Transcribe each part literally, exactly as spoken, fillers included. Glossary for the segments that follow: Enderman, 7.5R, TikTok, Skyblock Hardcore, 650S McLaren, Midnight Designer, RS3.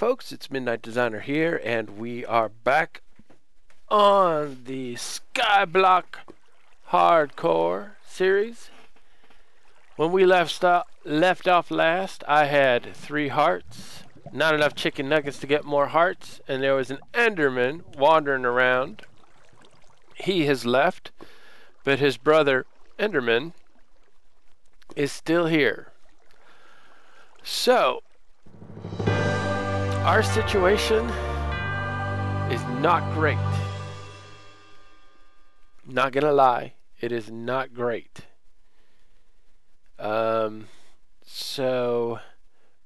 folks, it's Midnight Designer here, and we are back on the Skyblock Hardcore series. When we left, left off last, I had three hearts, not enough chicken nuggets to get more hearts, and there was an Enderman wandering around. He has left, but his brother Enderman is still here. So, our situation is not great. Not gonna lie, it is not great. Um, so,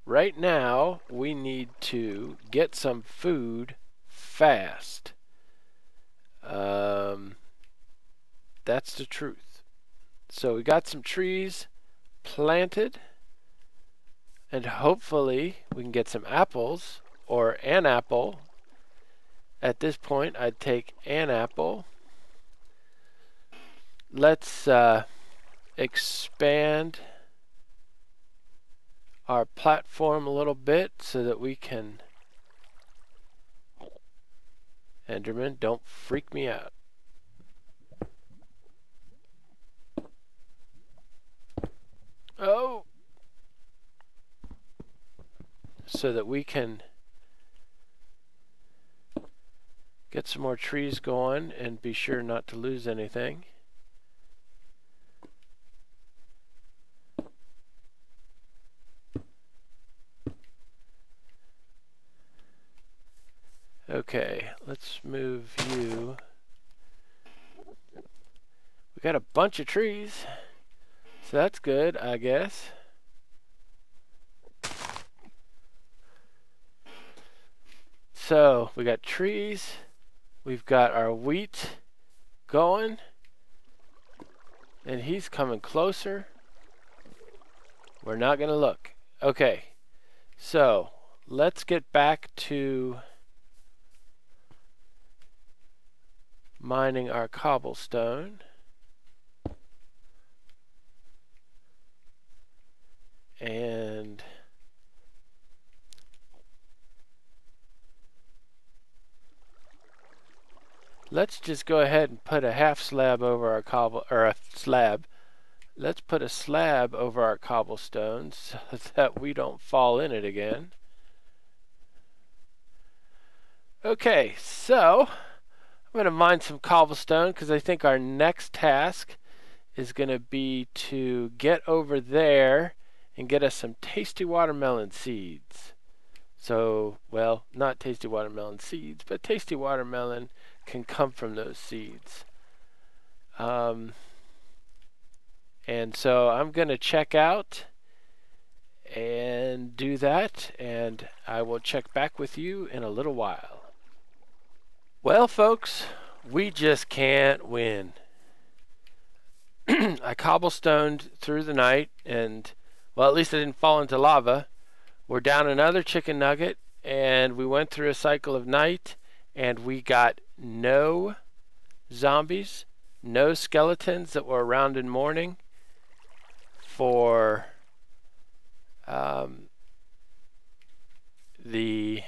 right now, we need to get some food fast. Um, that's the truth. So, we got some trees planted. And hopefully we can get some apples, or an apple. At this point, I'd take an apple. Let's uh, expand our platform a little bit so that we can... Enderman, don't freak me out. Oh! So that we can get some more trees going and be sure not to lose anything. Okay, let's move you. We got a bunch of trees, so that's good, I guess. So, we got trees, we've got our wheat going, and he's coming closer. We're not going to look. Okay, so let's get back to mining our cobblestone. And... let's just go ahead and put a half slab over our cobble, or a slab. Let's put a slab over our cobblestones so that we don't fall in it again. Okay, so I'm going to mine some cobblestone because I think our next task is going to be to get over there and get us some tasty watermelon seeds. So, well, not tasty watermelon seeds, but tasty watermelon can come from those seeds. Um, and so I'm going to check out and do that, and I will check back with you in a little while. Well, folks, we just can't win. I cobblestoned through the night, and, well, at least I didn't fall into lava. We're down another chicken nugget, and we went through a cycle of night, and we got no zombies, no skeletons that were around in morning for um, the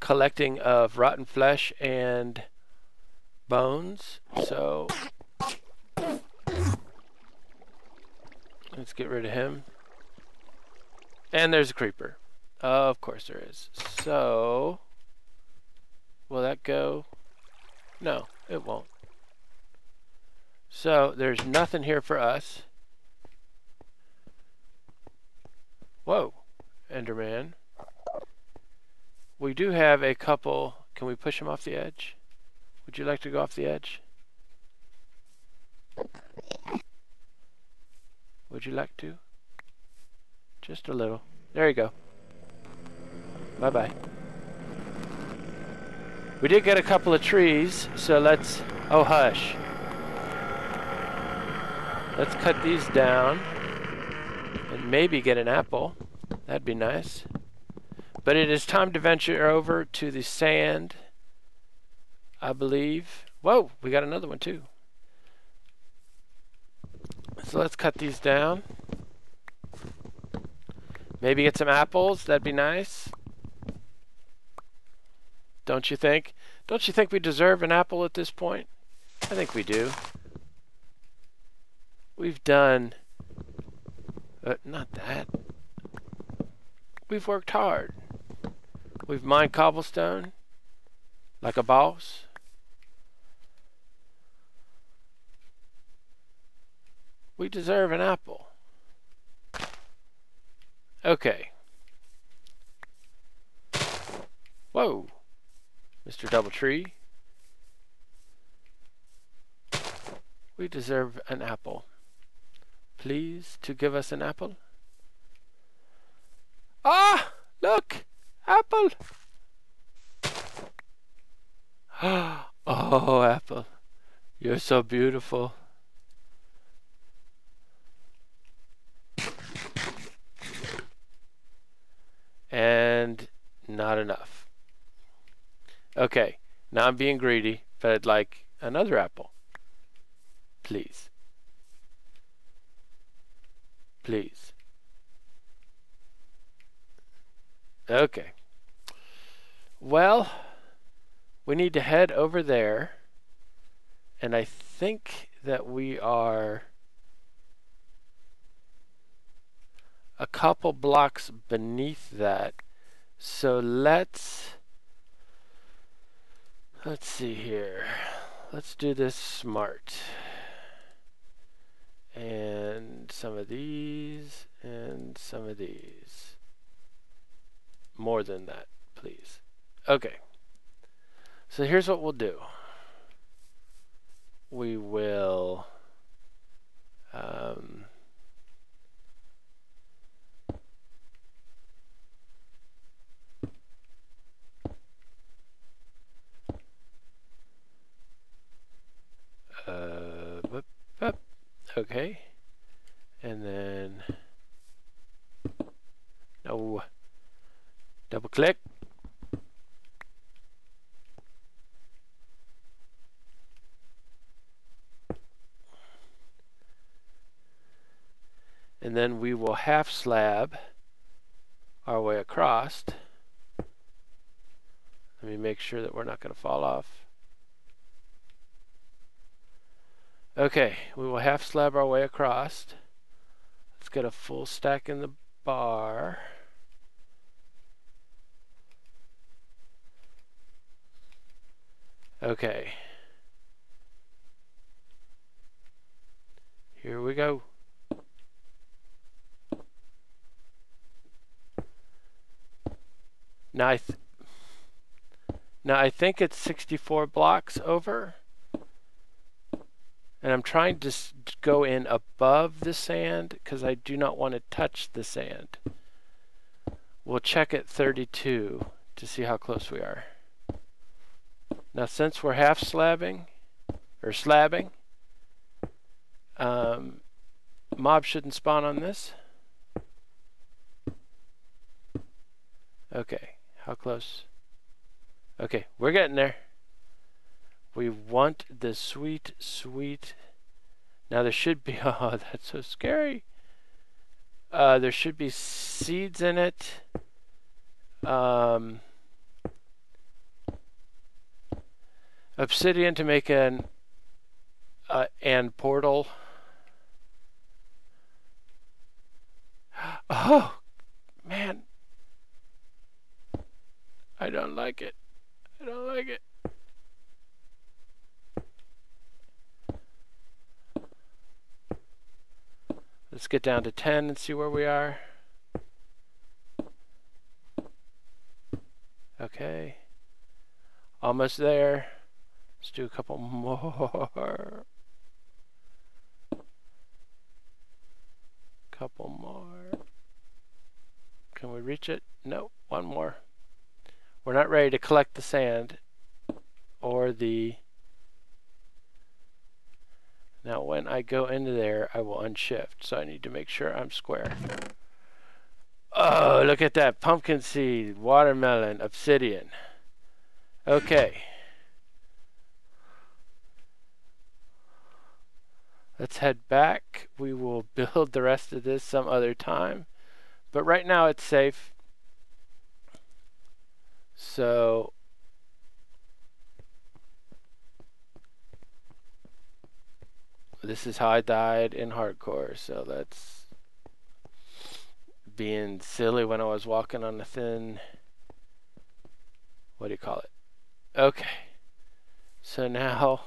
collecting of rotten flesh and bones. So let's get rid of him. And there's a creeper. Uh, of course there is. So, will that go? No, it won't. So, there's nothing here for us. Whoa, Enderman. We do have a couple. Can we push him off the edge? Would you like to go off the edge? Would you like to? Just a little. There you go. Bye-bye. We did get a couple of trees, so let's... oh, hush. Let's cut these down and maybe get an apple. That'd be nice. But it is time to venture over to the sand, I believe. Whoa, we got another one too. So let's cut these down. Maybe get some apples, that'd be nice. Don't you think? Don't you think we deserve an apple at this point? I think we do. We've done... Uh, not that. We've worked hard. We've mined cobblestone like a boss. We deserve an apple. Okay. Whoa, Mister Doubletree. We deserve an apple. Please to give us an apple. Ah, look, apple. Oh, apple, you're so beautiful. And not enough. Okay, now I'm being greedy, but I'd like another apple. Please. Please. Okay. Well, we need to head over there. And I think that we are a couple blocks beneath that. So let's let's see here. Let's do this smart. And some of these and some of these. More than that, please. Okay. So here's what we'll do. We will um Uh, up, up. Okay, and then no, double click. And then we will half slab our way across. Let me make sure that we're not going to fall off. Okay, we will half slab our way across. Let's get a full stack in the bar. Okay. Here we go. Now I, th now I think it's sixty-four blocks over. And I'm trying to go in above the sand because I do not want to touch the sand. We'll check at thirty-two to see how close we are. Now, since we're half slabbing or slabbing, um, mobs shouldn't spawn on this. Okay, how close? Okay, we're getting there. We want the sweet, sweet... Now there should be... Oh, that's so scary. Uh, there should be seeds in it. Um, obsidian to make an... Uh, and portal. Oh! Man. I don't like it. I don't like it. Let's get down to ten and see where we are. Okay. Almost there. Let's do a couple more. Couple more. Can we reach it? No, one more. We're not ready to collect the sand or the... Now when I go into there, I will unshift, so I need to make sure I'm square. Oh, look at that. Pumpkin seed, watermelon, obsidian. Okay. Let's head back. We will build the rest of this some other time, but right now it's safe. So this is how I died in hardcore, so that's being silly when I was walking on a thin, what do you call it? Okay, so now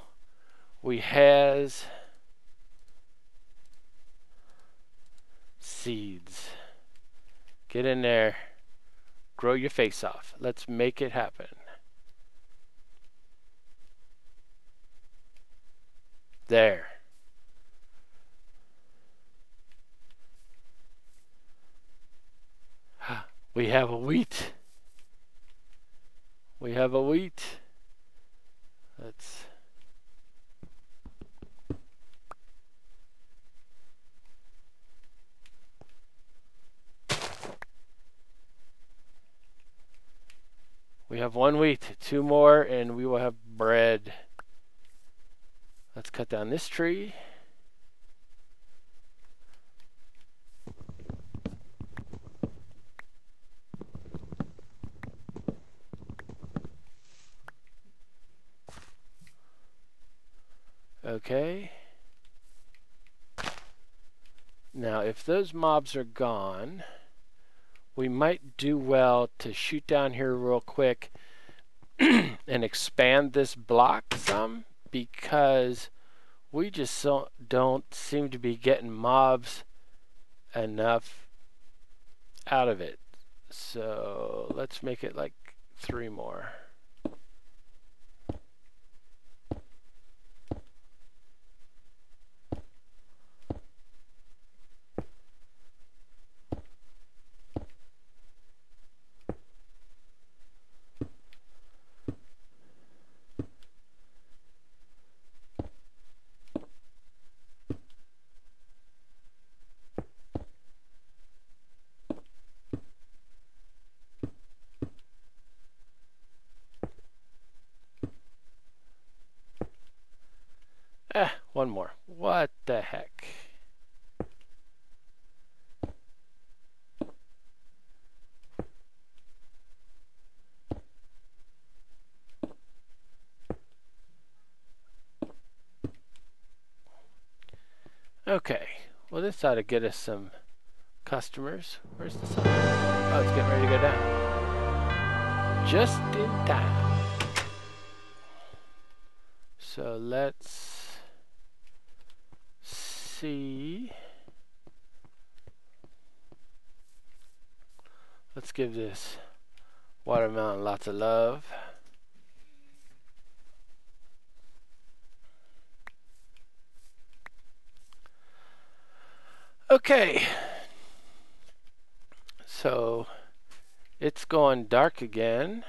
we has seeds. Get in there, grow your face off. Let's make it happen. There. We have a wheat. We have a wheat. Let's We have one wheat, two more, and we will have bread. Let's cut down this tree. Okay. Now, if those mobs are gone, we might do well to shoot down here real quick and expand this block some, because we just so don't seem to be getting mobs enough out of it. So let's make it like three more. Eh, one more. What the heck? Okay. Well, this ought to get us some customers. Where's the sun? Oh, it's getting ready to go down. Just in time. So let's see. Let's give this watermelon lots of love. Okay, so it's going dark again,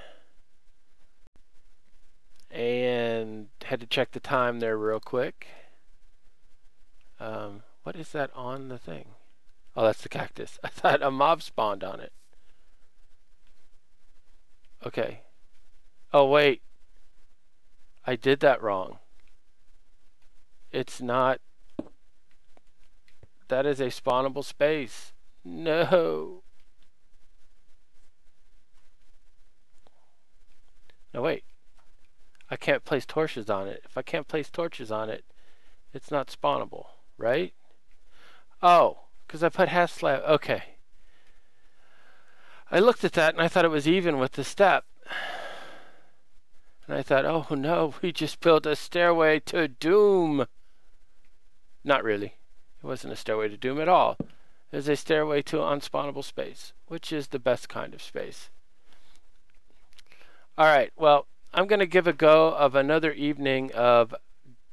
and had to check the time there real quick. Um, what is that on the thing? Oh, that's the cactus. I thought a mob spawned on it. Okay. Oh, wait. I did that wrong. It's not... That is a spawnable space. No. No, wait. I can't place torches on it. If I can't place torches on it, it's not spawnable. Right? Oh, because I put half slab. Okay. I looked at that and I thought it was even with the step. And I thought, oh no, we just built a stairway to doom. Not really. It wasn't a stairway to doom at all. It was a stairway to unspawnable space, which is the best kind of space. Alright, well, I'm going to give a go of another evening of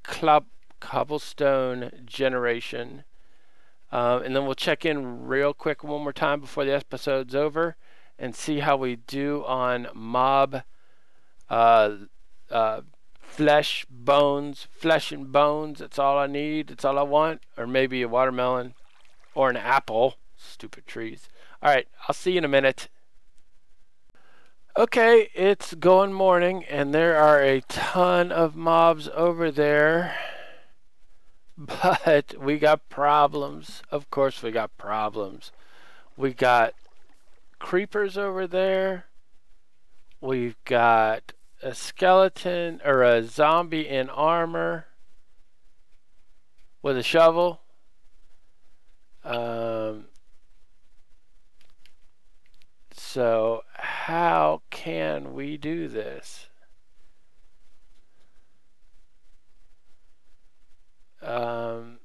club. Cobblestone generation, um, and then we'll check in real quick one more time before the episode's over and see how we do on mob uh, uh, flesh bones flesh and bones. That's all I need, that's all I want, or maybe a watermelon or an apple. Stupid trees. Alright, I'll see you in a minute. Okay, it's going morning and there are a ton of mobs over there, But we got problems. Of course we got problems. We got creepers over there. We've got a skeleton or a zombie in armor with a shovel. Um, so how can we do this? Um,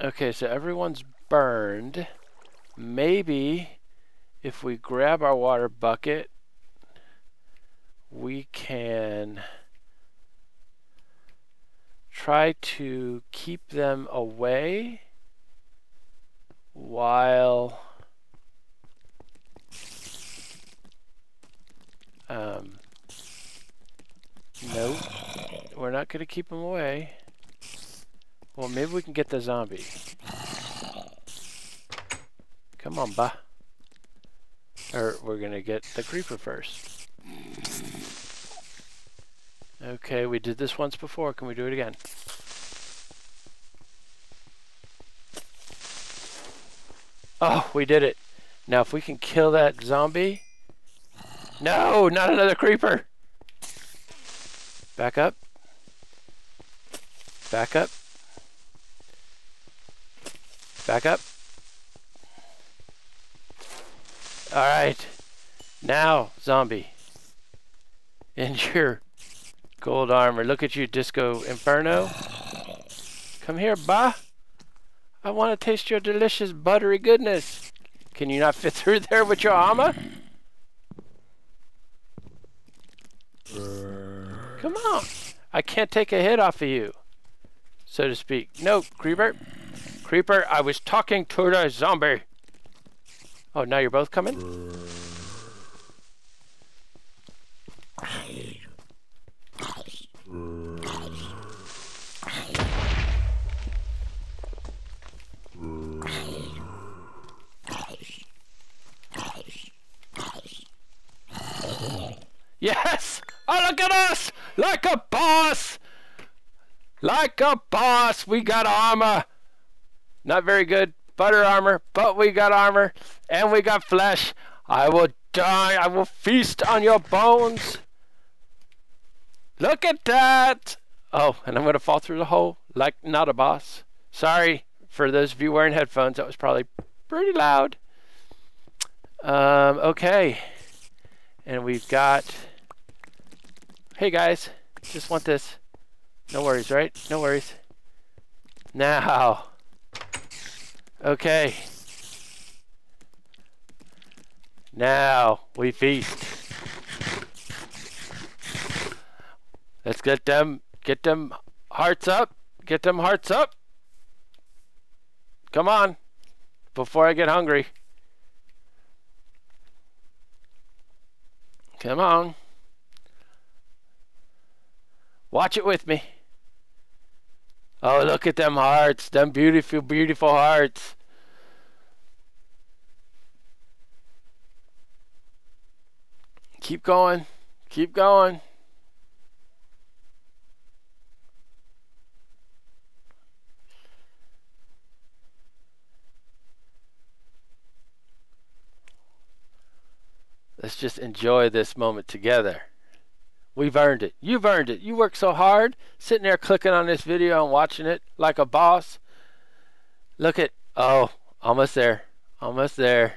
okay, so everyone's burned. Maybe if we grab our water bucket, we can try to keep them away while um, no, we're not going to keep them away. Well, maybe we can get the zombie. Come on, bah. Or we're going to get the creeper first. Okay, we did this once before. Can we do it again? Oh, we did it. Now, if we can kill that zombie... No, not another creeper! Back up. Back up. Back up. Alright. Now, zombie. In your gold armor. Look at you, Disco Inferno. Come here, bah. I want to taste your delicious buttery goodness. Can you not fit through there with your armor? Come on. I can't take a hit off of you, so to speak. No, creeper. Creeper, I was talking to the zombie. Oh, now you're both coming? Yes! Oh, look at us! Like a boss! Like a boss! We got armor! Not very good. Butter armor, but we got armor, and we got flesh. I will die. I will feast on your bones. Look at that. Oh, and I'm going to fall through the hole like not a boss. Sorry for those of you wearing headphones. That was probably pretty loud. Um, okay. And we've got... Hey, guys. Just want this. No worries, right? No worries. Now... Okay. Now we feast. Let's get them, get them hearts up. Get them hearts up. Come on. Before I get hungry. Come on. Watch it with me. Oh, look at them hearts. Them beautiful, beautiful hearts. Keep going. Keep going. Let's just enjoy this moment together. We've earned it. You've earned it. You worked so hard, sitting there clicking on this video and watching it like a boss. Look at, oh, almost there. Almost there.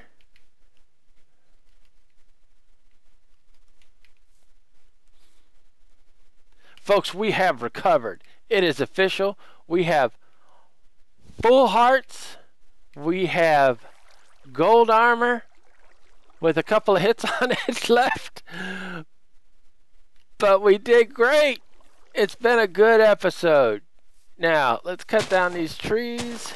Folks, we have recovered. It is official. We have full hearts. We have gold armor with a couple of hits on it left. But we did great. It's been a good episode. Now, let's cut down these trees.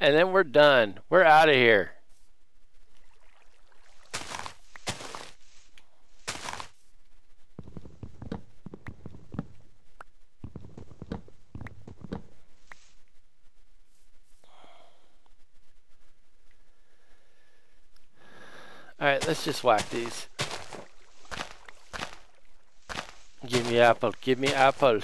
And then we're done. We're out of here. Alright, let's just whack these. Give me apple, give me apple.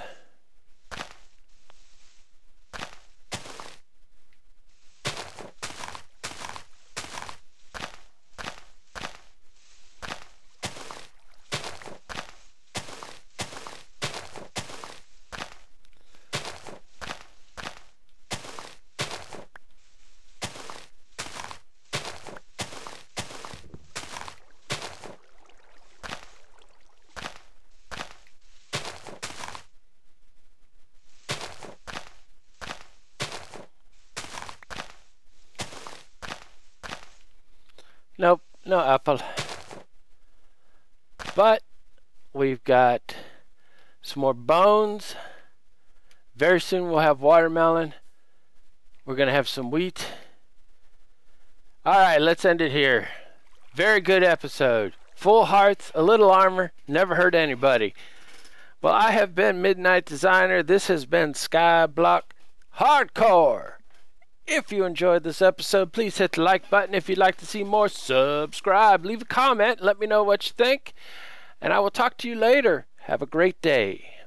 Nope, no apple. But we've got some more bones. Very soon we'll have watermelon. We're gonna have some wheat. Alright, let's end it here. Very good episode. Full hearts, a little armor, never hurt anybody. Well, I have been Midnight Designer. This has been Skyblock Hardcore. If you enjoyed this episode, please hit the like button. If you'd like to see more, subscribe. Leave a comment. Let me know what you think. And I will talk to you later. Have a great day.